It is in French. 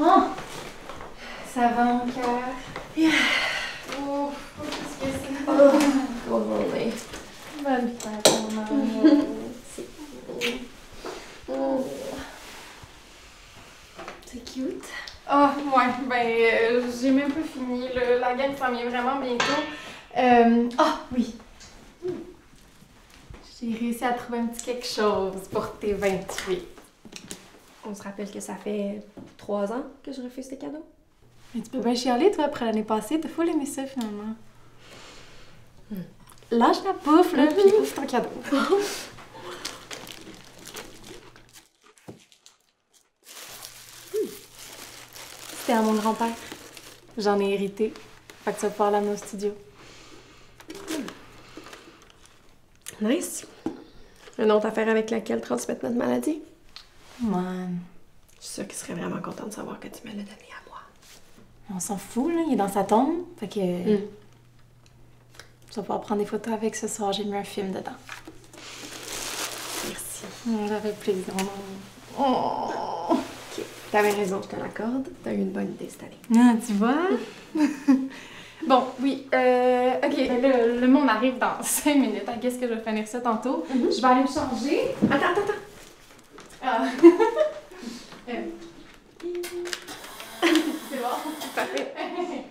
Comment? Ça va mon cœur? Yeah. Oh, qu'est-ce que c'est? Oh, bonne journée. Bonne fête, mon amour. C'est beau. Oh. C'est cute. Ah, oh, ouais, ben, j'ai même pas fini. La gang s'en vient vraiment bientôt. Oui. J'ai réussi à trouver un petit quelque chose pour tes 28. On se rappelle que ça fait 3 ans que je refuse tes cadeaux. Mais tu peux bien chialer, toi, après l'année passée. T'as full aimé ça, finalement. Lâche la pouffe, là, puis ouvre ton cadeau. C'était à mon grand-père. J'en ai hérité. Fait que ça va pouvoir l'amener au studio. Nice. Une autre affaire avec laquelle transmettre notre maladie. Man. Je suis sûre qu'il serait vraiment content de savoir que tu me l'as donné à moi. On s'en fout, là. Il est dans sa tombe. Fait que... Tu vas pouvoir prendre des photos avec ce soir. J'ai mis un film dedans. Merci. J'avais plaisir. Oh! OK. T'avais raison, je te l'accorde. T'as eu une bonne idée cette année. Ah, tu vois? Bon, oui, OK, ben là, le monde arrive dans 5 minutes. Hein, qu'est-ce que je vais finir ça tantôt? Je vais aller me changer. Attends. Ah. C'est bon, parfait.